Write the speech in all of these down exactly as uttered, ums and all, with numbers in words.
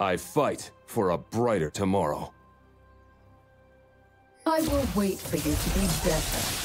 I fight for a brighter tomorrow. I will wait for you to be better.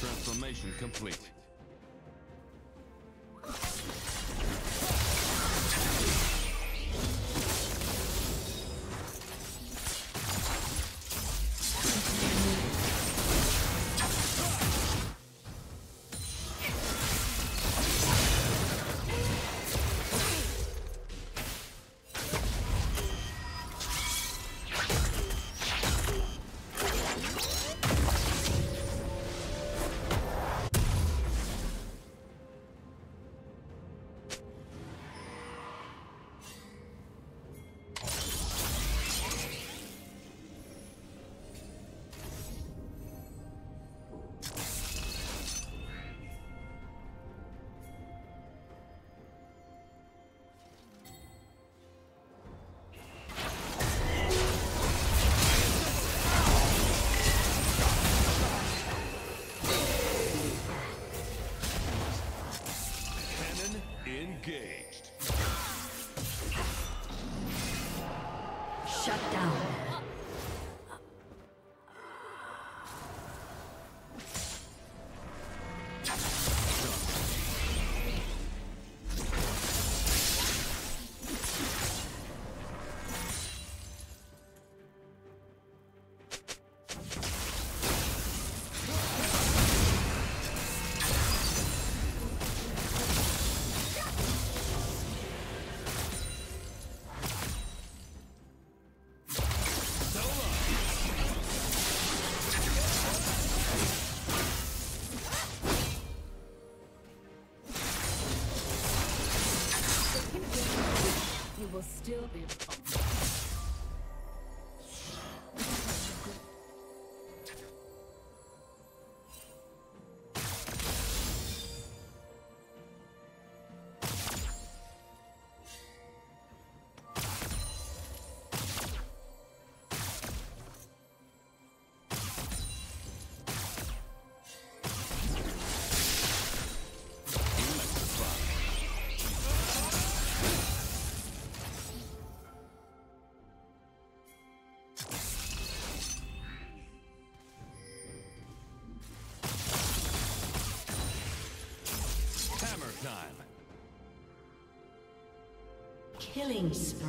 Transformation complete. Engaged. Shut down. Still be time. Killing spree.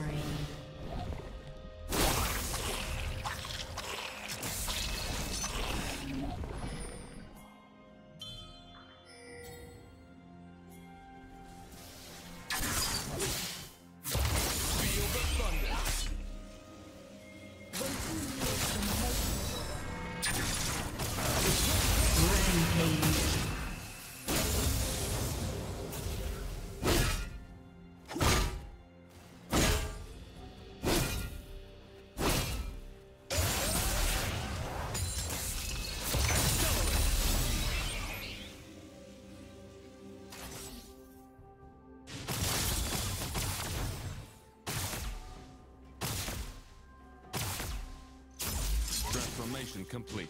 Transformation complete.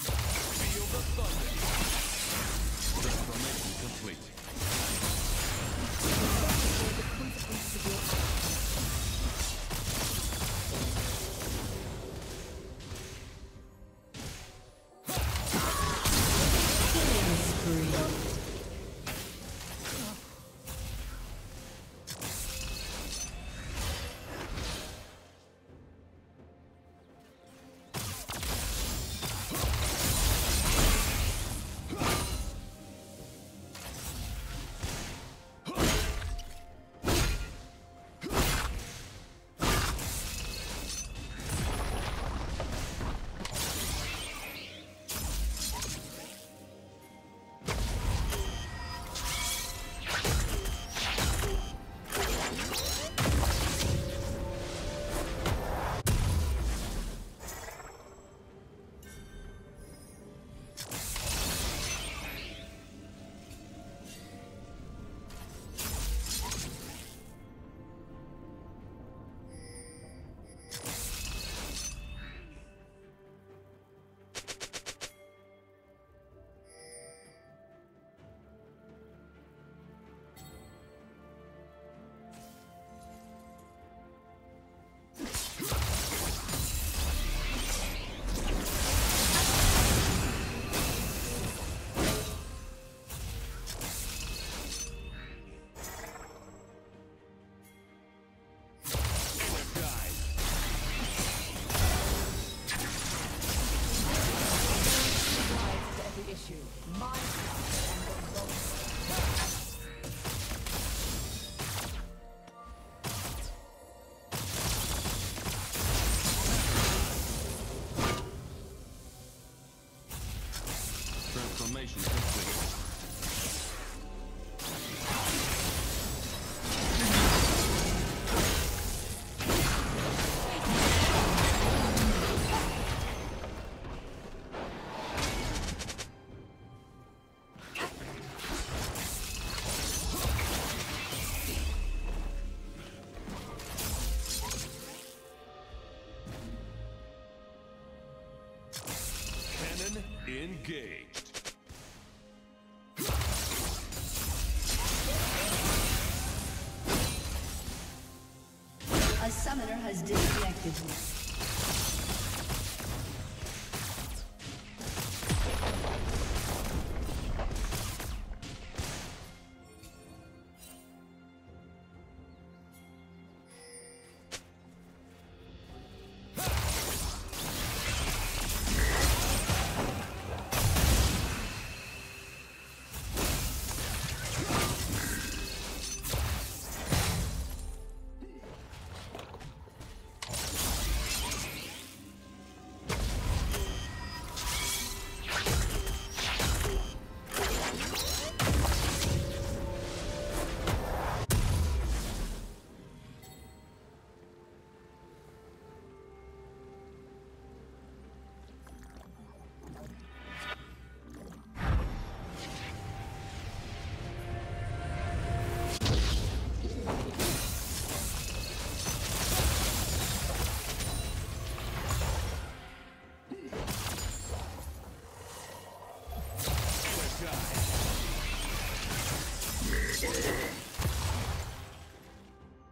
Feel the thunder. Transformation complete. Killing spree. Complete. Engaged. A summoner has disconnected.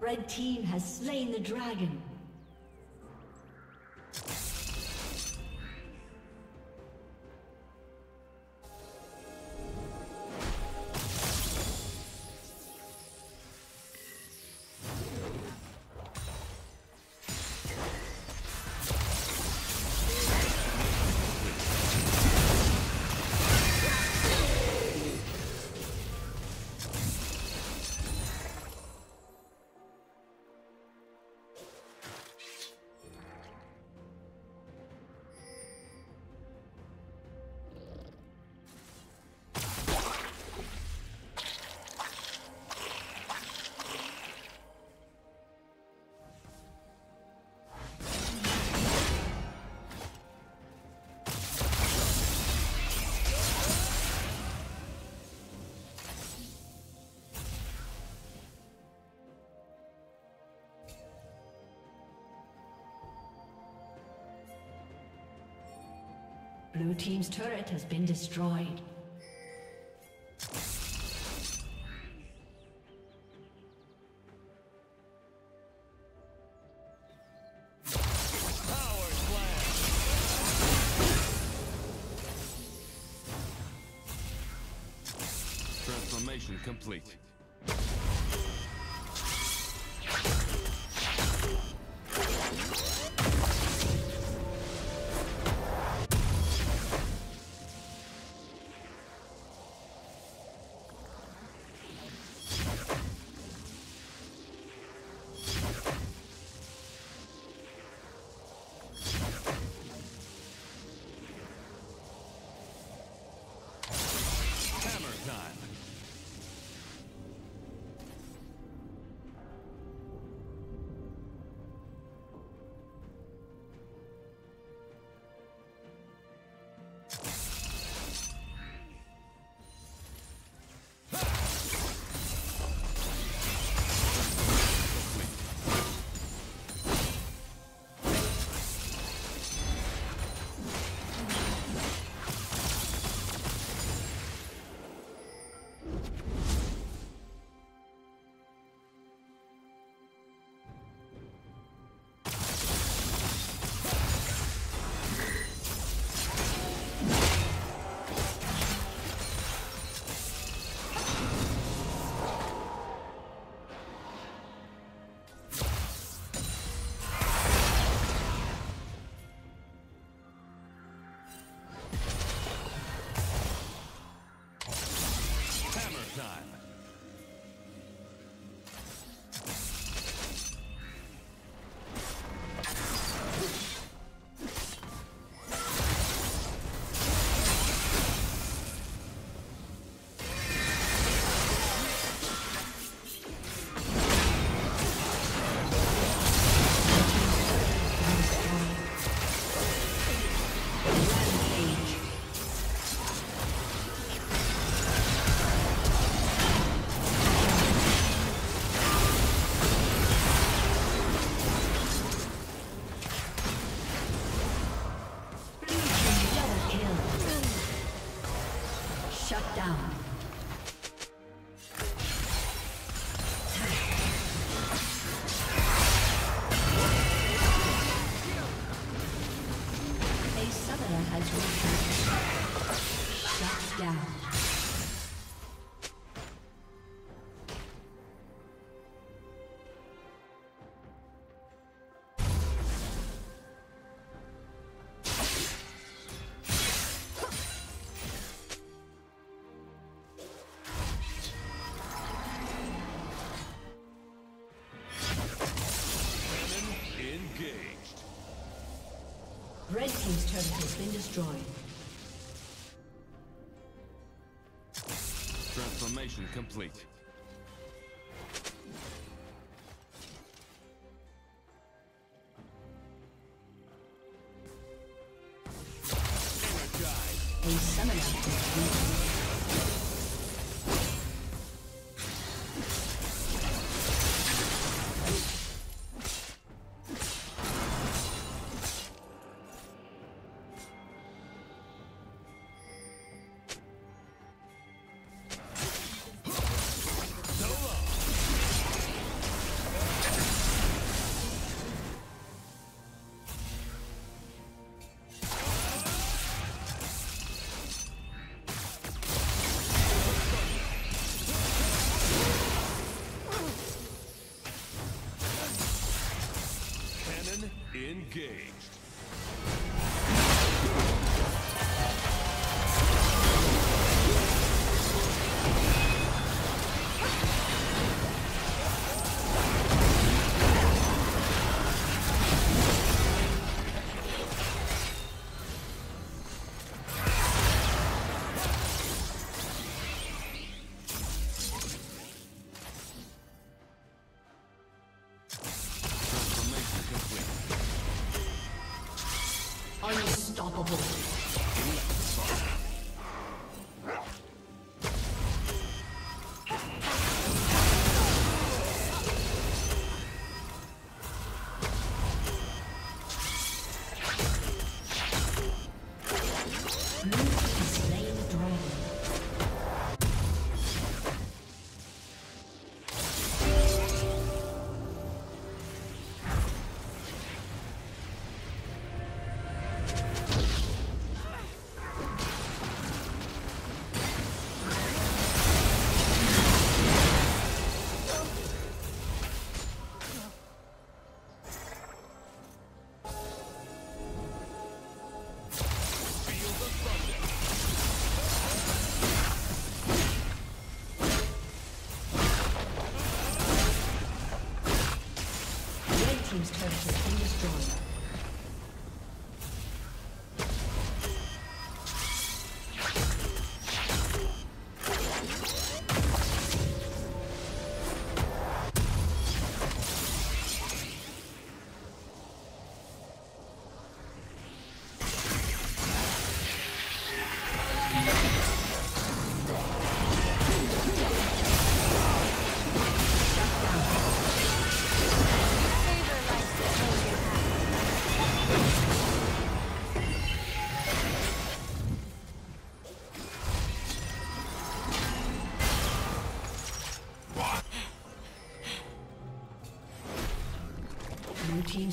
Red team has slain the dragon. Blue team's turret has been destroyed. Transformation complete. has returned. Shut down. Red team's turret has been destroyed. Transformation complete. A summoner has been destroyed. Engaged. Unstoppable. Team's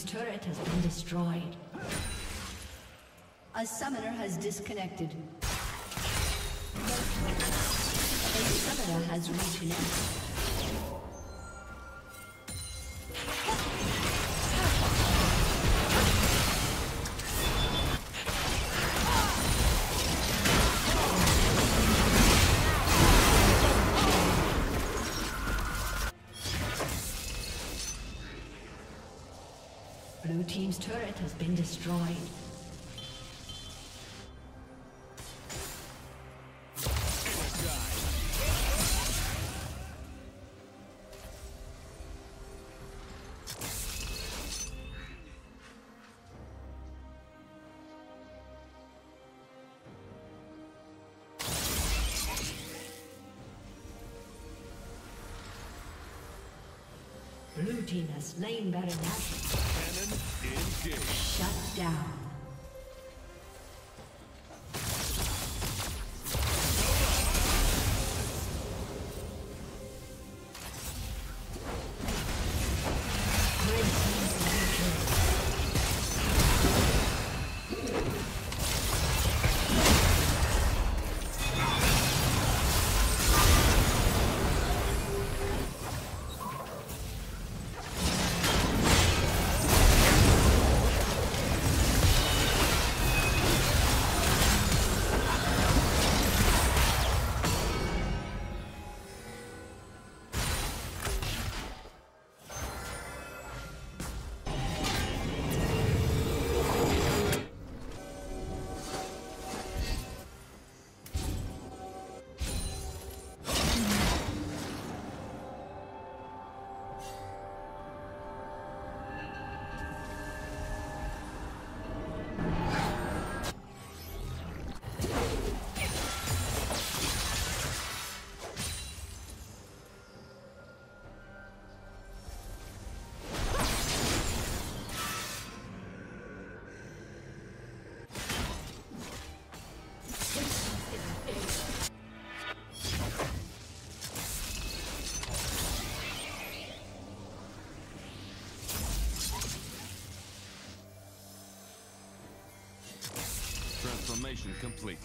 turret has been destroyed. A summoner has disconnected. A summoner has reconnected. Blue team's turret has been destroyed. Blue team has slain Baron Nashor. Engage. Shut down. Great. Transformation complete.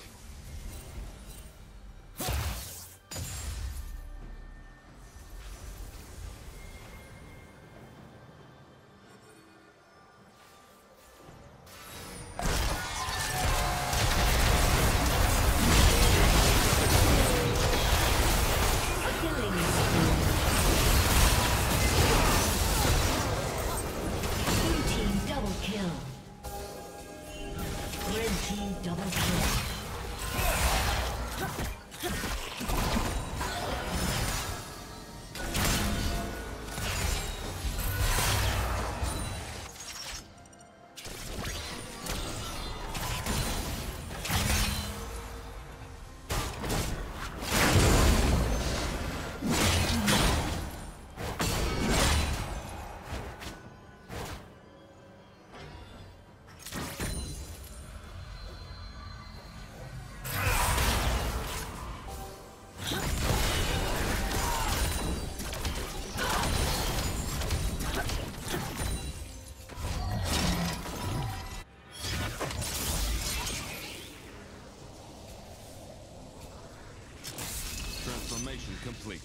Transformation complete.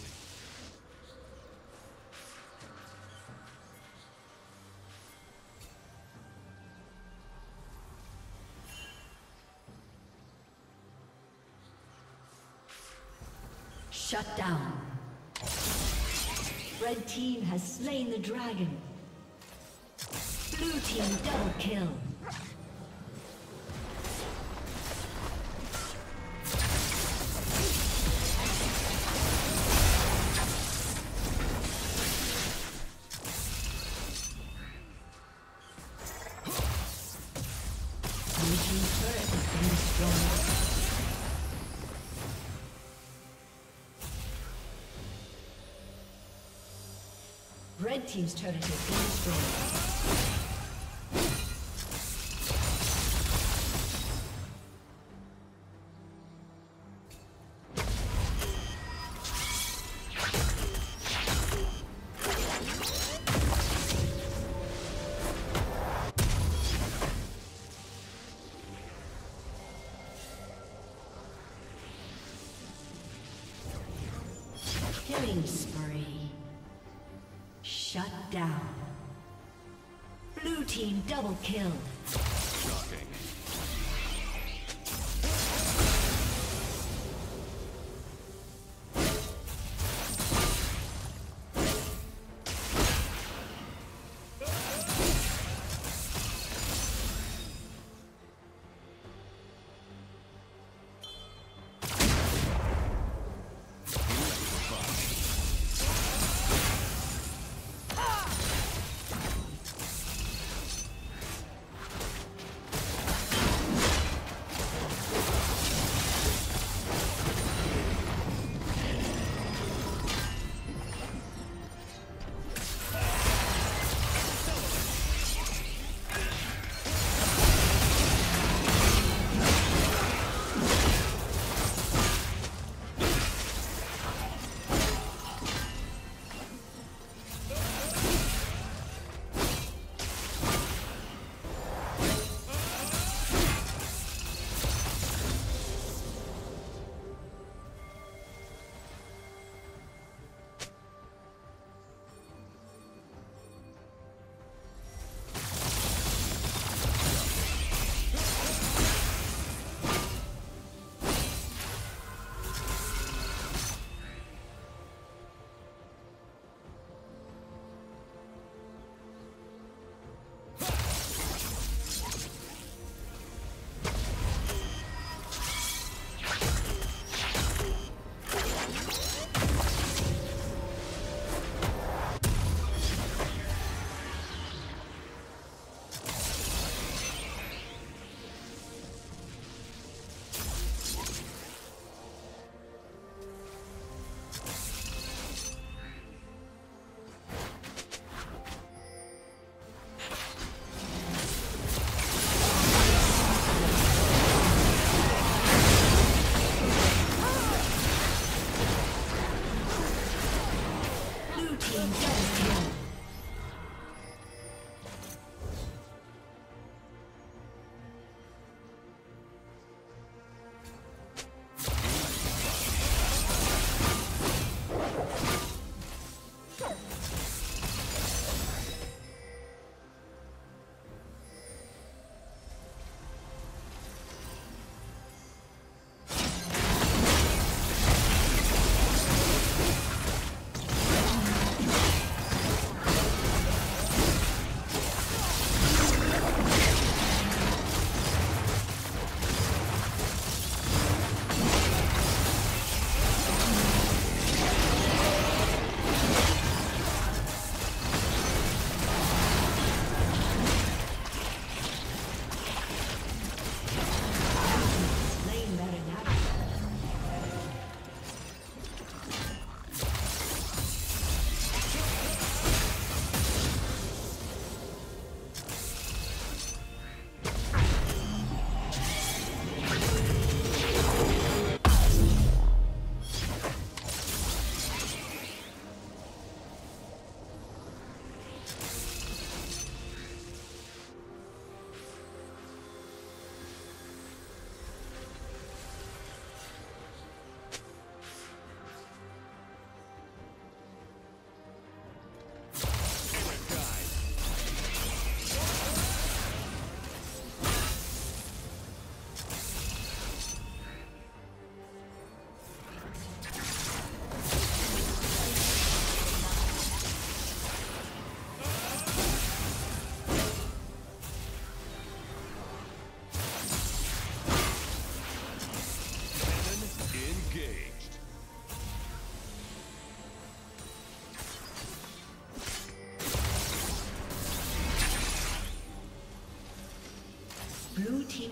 Shut down. Red team has slain the dragon. Blue team double kill. Red team's turret has been destroyed. Double kill. Shocking. Blue team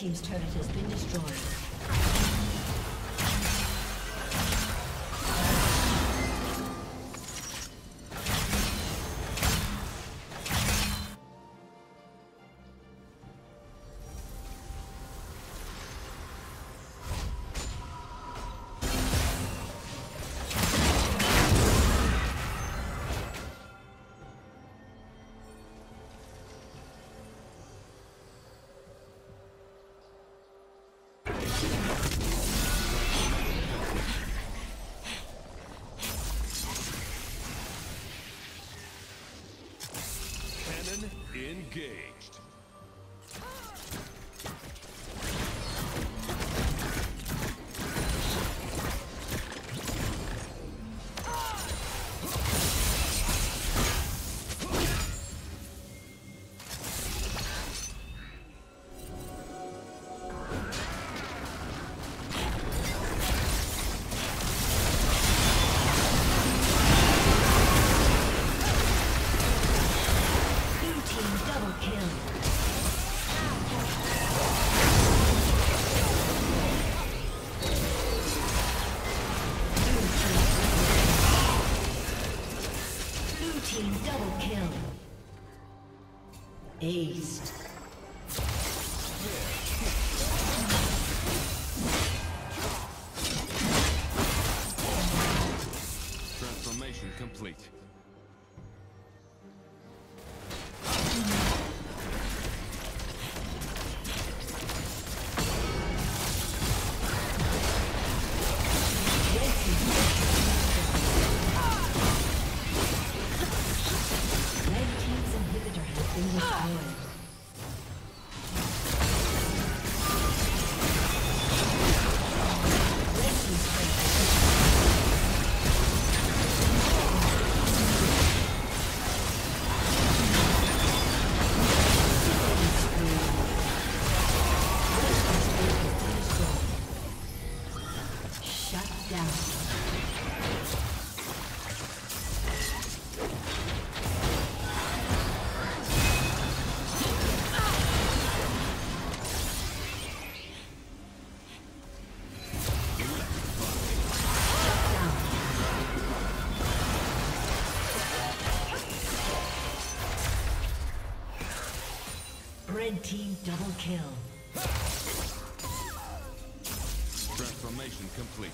Team's turret has been destroyed. Engaged. Aced. Transformation complete. Red team double kill. Transformation complete.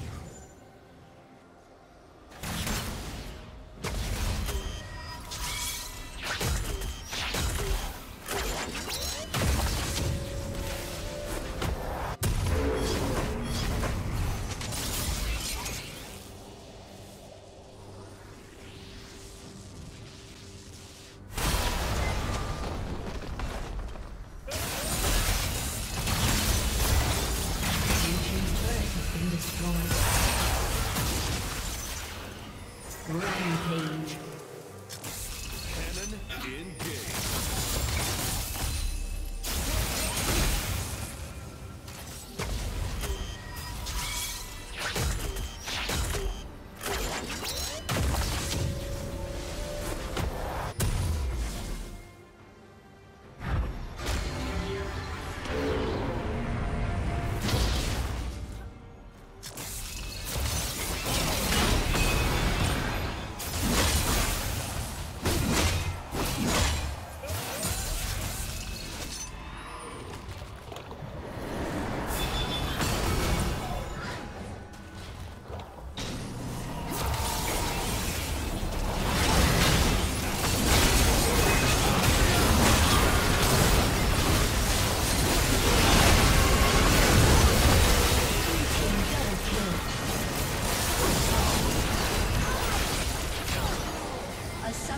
You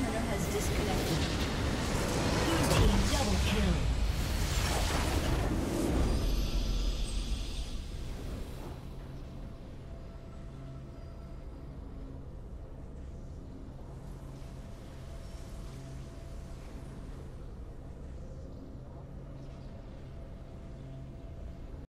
Summoner has disconnected.